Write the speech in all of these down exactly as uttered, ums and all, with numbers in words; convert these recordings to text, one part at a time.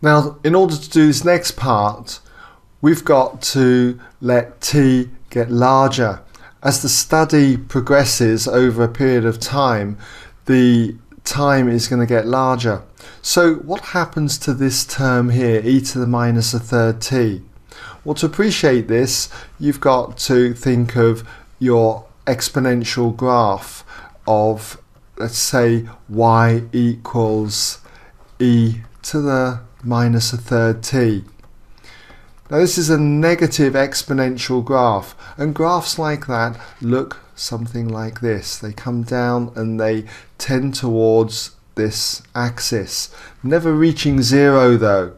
Now, in order to do this next part, we've got to let t get larger. As the study progresses over a period of time, the time is going to get larger. So what happens to this term here, e to the minus a third t? Well, to appreciate this, you've got to think of your exponential graph of, let's say, y equals e to the minus a third t. Now, this is a negative exponential graph, and graphs like that look something like this. They come down and they tend towards this axis, never reaching zero though.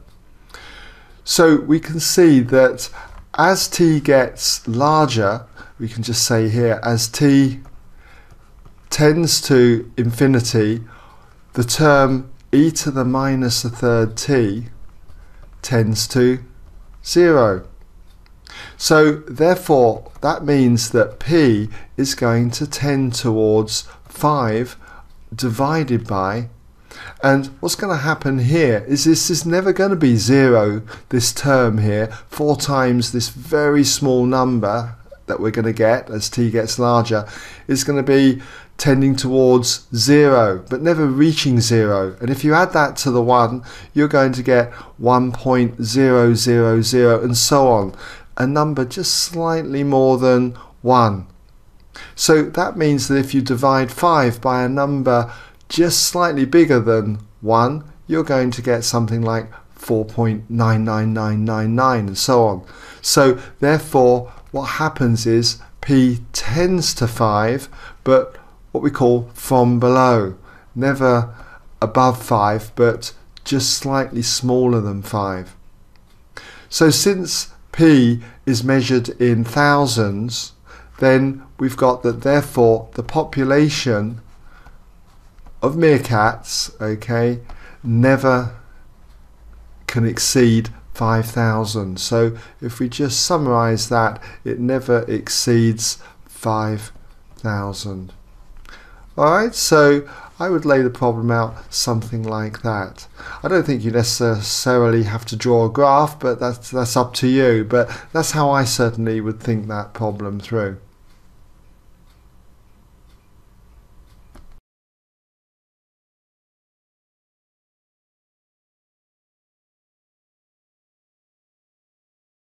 So we can see that as t gets larger, we can just say here, as t tends to infinity, the term e to the minus a third t tends to zero. So therefore that means that p is going to tend towards five divided by, and what's going to happen here is this is never going to be zero, this term here, four times this very small number that we're going to get as t gets larger is going to be tending towards zero but never reaching zero, and if you add that to the one, you're going to get one point zero zero zero and so on, a number just slightly more than one. So that means that if you divide five by a number just slightly bigger than one, you're going to get something like four point nine nine nine nine nine and so on. So therefore what happens is p tends to five, but what we call from below, never above five but just slightly smaller than five. So since p is measured in thousands, then we've got that therefore the population of meerkats, okay, never can exceed five thousand. So if we just summarize that, it never exceeds five thousand. Alright, so I would lay the problem out something like that. I don't think you necessarily have to draw a graph, but that's, that's up to you. But that's how I certainly would think that problem through.